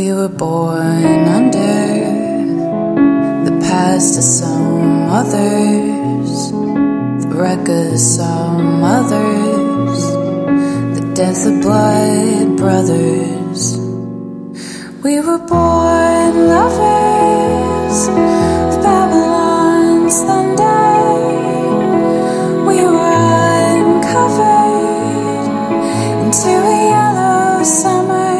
we were born under, the past of some others, the wreck of some others, the death of blood brothers. We were born lovers of Babylon's thunder. We were uncovered into a yellow summer.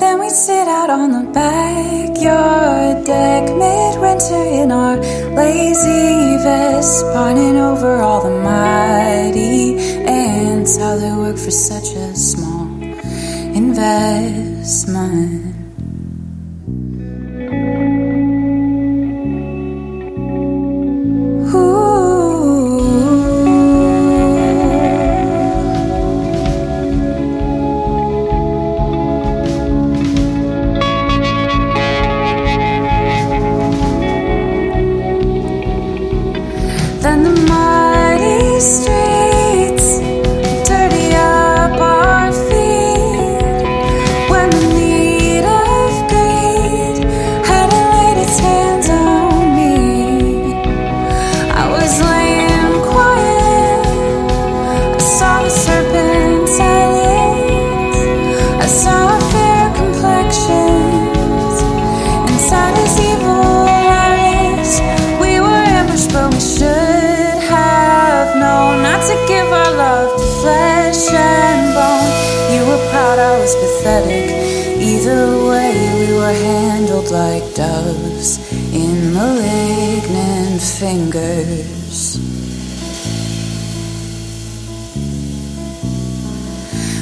Then we'd sit out on the backyard deck midwinter in our lazy vests, pawning over all the mighty ants, how they work for such a small investment. Then the muddy streets dirty up our feet, when the need of greed hadn't laid its hands on me. I was laying quiet, I saw the serpent's eyelids, I saw fair complexions inside his evil eyes. We were ambushed, but we should to give our love to flesh and bone. You were proud, I was pathetic. Either way, we were handled like doves in malignant fingers.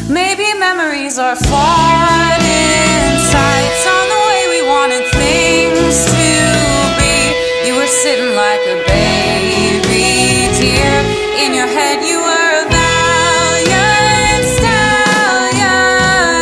Maybe memories are flawed insights on the way we wanted things to be. You were sitting like a baby deer. In your head you were a valiant stallion.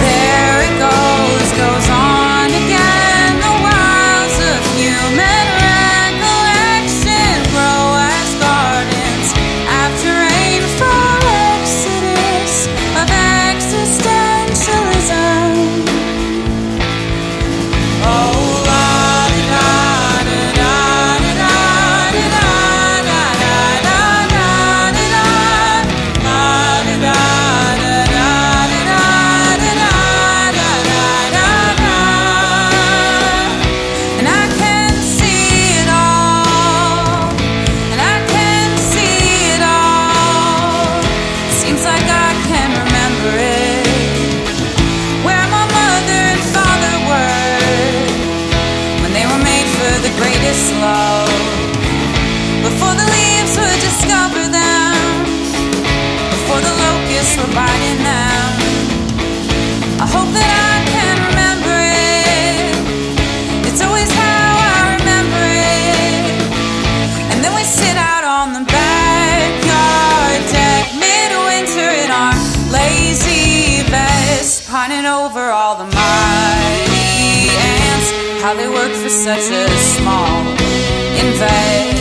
There it goes on again, the wiles of human recollection grow as gardens after rainfall. Exodus of existentialism. Oh, la da da da da da da da da da da da da da da. And I can see it all, and I can see it all. Seems like I can remember it, where my mother and father were when they were made for the greatest love, before the leaves would discover them, before the locusts were biting them. I hope that I can remember it. It's always how I remember it. And then we sit out on the backyard deck midwinter in our lazy vests, pining over all the mighty ants, how they work for such a small investment.